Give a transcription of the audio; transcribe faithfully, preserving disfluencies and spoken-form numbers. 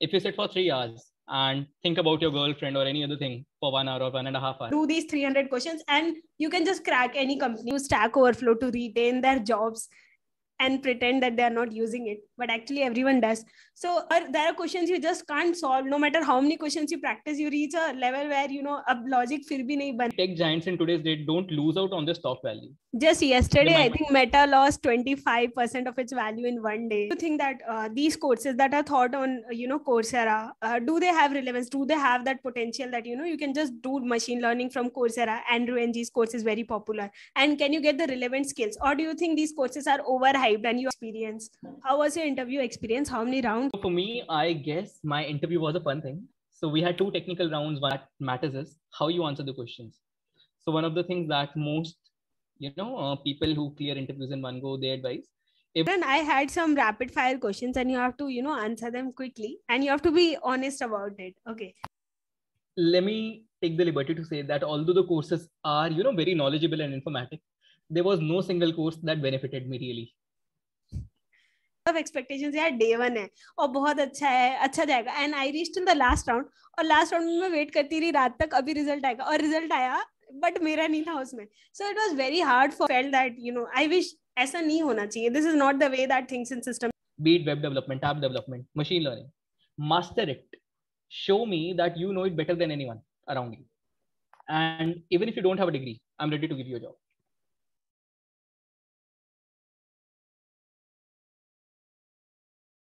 if you sit for three hours and think about your girlfriend or any other thing for one hour or one and a half hour. Do these three hundred questions and you can just crack any company. Use Stack Overflow to retain their jobs and pretend that they're not using it, but actually everyone does. So are, there are questions you just can't solve. No matter how many questions you practice, you reach a level where, you know, ab logic fir bhi nahi ban. Tech giants in today's day don't lose out on the stock value. Just yesterday, I think Meta lost twenty-five percent of its value in one day. Do you think that uh, these courses that are taught on, you know, Coursera, uh, do they have relevance? Do they have that potential that, you know, you can just do machine learning from Coursera? Andrew N G's course is very popular. And can you get the relevant skills? Or do you think these courses are overhyped? And your experience. How was your interview experience? How many rounds? For me, I guess my interview was a fun thing. So we had two technical rounds. What matters is how you answer the questions. So one of the things that most, you know, uh, people who clear interviews in one go, they advise. If then I had some rapid fire questions and you have to, you know, answer them quickly and you have to be honest about it. Okay. Let me take the liberty to say that although the courses are, you know, very knowledgeable and informative, there was no single course that benefited me really. Of expectations यार day one है और बहुत अच्छा है अच्छा जाएगा and I reached in the last round और last round में wait करती रही रात तक अभी result आएगा और result आया but मेरा नहीं था उसमें so it was very hard for felt that you know I wish ऐसा नहीं होना चाहिए this is not the way that things in system be it web development app development machine learning master it show me that you know it better than anyone around you and even if you don't have a degree I'm ready to give you a job